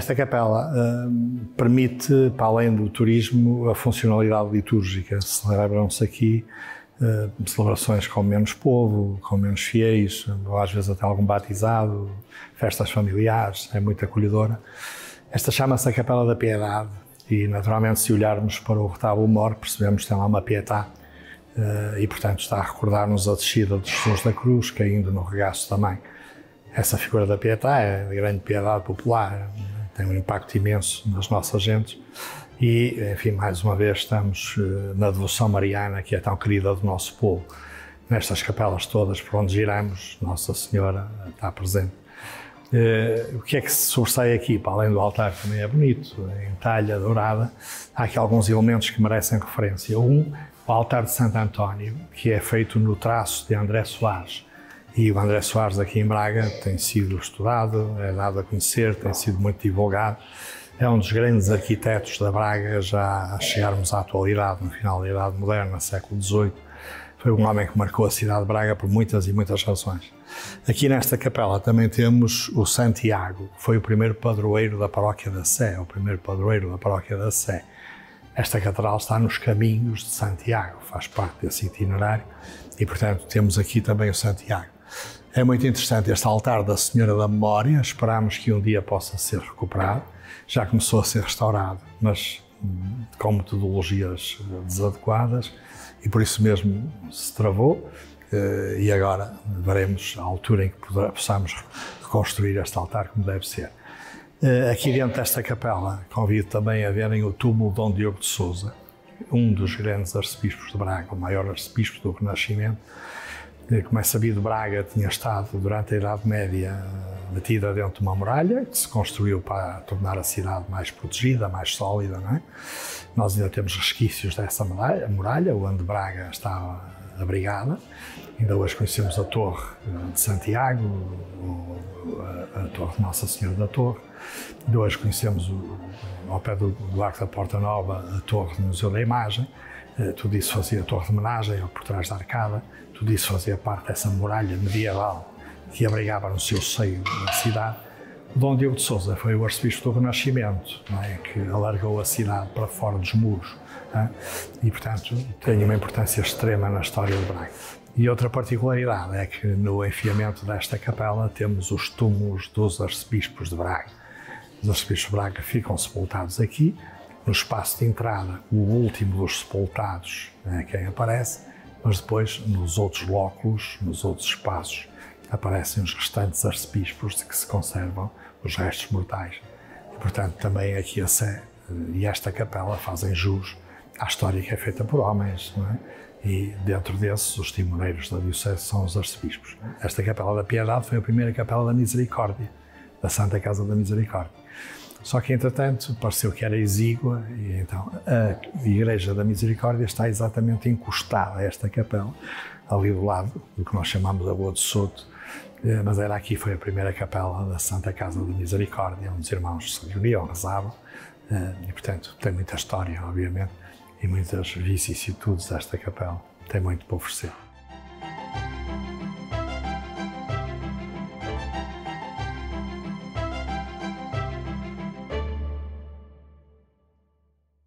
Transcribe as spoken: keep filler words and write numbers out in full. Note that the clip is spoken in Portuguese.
Esta capela uh, permite, para além do turismo, a funcionalidade litúrgica. Celebram-se aqui uh, celebrações com menos povo, com menos fiéis, ou às vezes até algum batizado, festas familiares, é muito acolhedora. Esta chama-se a Capela da Piedade e, naturalmente, se olharmos para o Retábulo Mor, percebemos que tem lá uma pietá uh, e, portanto, está a recordar-nos a descida de Jesus da cruz, caindo no regaço da mãe. Essa figura da pietá é a grande piedade popular, tem um impacto imenso nas nossas gentes e, enfim, mais uma vez estamos na devoção mariana, que é tão querida do nosso povo. Nestas capelas todas por onde giramos, Nossa Senhora está presente. O que é que se sobressai aqui? Para além do altar, que também é bonito, em talha dourada, há aqui alguns elementos que merecem referência. Um, o altar de Santo António, que é feito no traço de André Soares. E o André Soares, aqui em Braga, tem sido estudado, é dado a conhecer, tem sido muito divulgado. É um dos grandes arquitetos da Braga, já a chegarmos à atualidade, no final da Idade Moderna, século dezoito. Foi um homem que marcou a cidade de Braga por muitas e muitas razões. Aqui nesta capela também temos o Santiago, que foi o primeiro padroeiro da paróquia da Sé, o primeiro padroeiro da paróquia da Sé. Esta catedral está nos caminhos de Santiago, faz parte desse itinerário e, portanto, temos aqui também o Santiago. É muito interessante este altar da Senhora da Memória, esperamos que um dia possa ser recuperado. Já começou a ser restaurado, mas com metodologias desadequadas e por isso mesmo se travou e agora veremos a altura em que possamos reconstruir este altar como deve ser. Aqui dentro desta capela, convido também a verem o túmulo de Dom Diogo de Sousa, um dos grandes arcebispos de Braga, o maior arcebispo do Renascimento. Como é sabido, Braga tinha estado, durante a Idade Média, metida dentro de uma muralha, que se construiu para tornar a cidade mais protegida, mais sólida, não é? Nós ainda temos resquícios dessa muralha, onde Braga estava abrigada. Ainda hoje conhecemos a Torre de Santiago, a Torre de Nossa Senhora da Torre. Ainda hoje conhecemos, o, ao pé do, do Arco da Porta Nova, a Torre do Museu da Imagem. Tudo isso fazia a Torre de Homenagem, ou por trás da arcada. Tudo isso fazia parte dessa muralha medieval que abrigava no seu seio a cidade. Dom Diogo de Sousa foi o arcebispo do Renascimento, não é? Que alargou a cidade para fora dos muros, não é? E, portanto, tem uma importância extrema na história de Braga. E outra particularidade é que no enfiamento desta capela temos os túmulos dos arcebispos de Braga. Os arcebispos de Braga ficam sepultados aqui. No espaço de entrada, o último dos sepultados é quem aparece, mas depois, nos outros lóculos, nos outros espaços, aparecem os restantes arcebispos de que se conservam os restos mortais. E, portanto, também aqui a Sé e esta capela fazem jus à história que é feita por homens, não é? E, dentro desses, os timoreiros da diocese são os arcebispos. Esta Capela da Piedade foi a primeira Capela da Misericórdia, da Santa Casa da Misericórdia. Só que, entretanto, pareceu que era exígua e, então, a Igreja da Misericórdia está exatamente encostada a esta capela, ali do lado do que nós chamamos da Rua de Souto, mas era aqui, foi a primeira capela da Santa Casa da Misericórdia, onde os irmãos se reuniam, rezavam, e, portanto, tem muita história, obviamente, e muitas vicissitudes esta capela, tem muito para oferecer.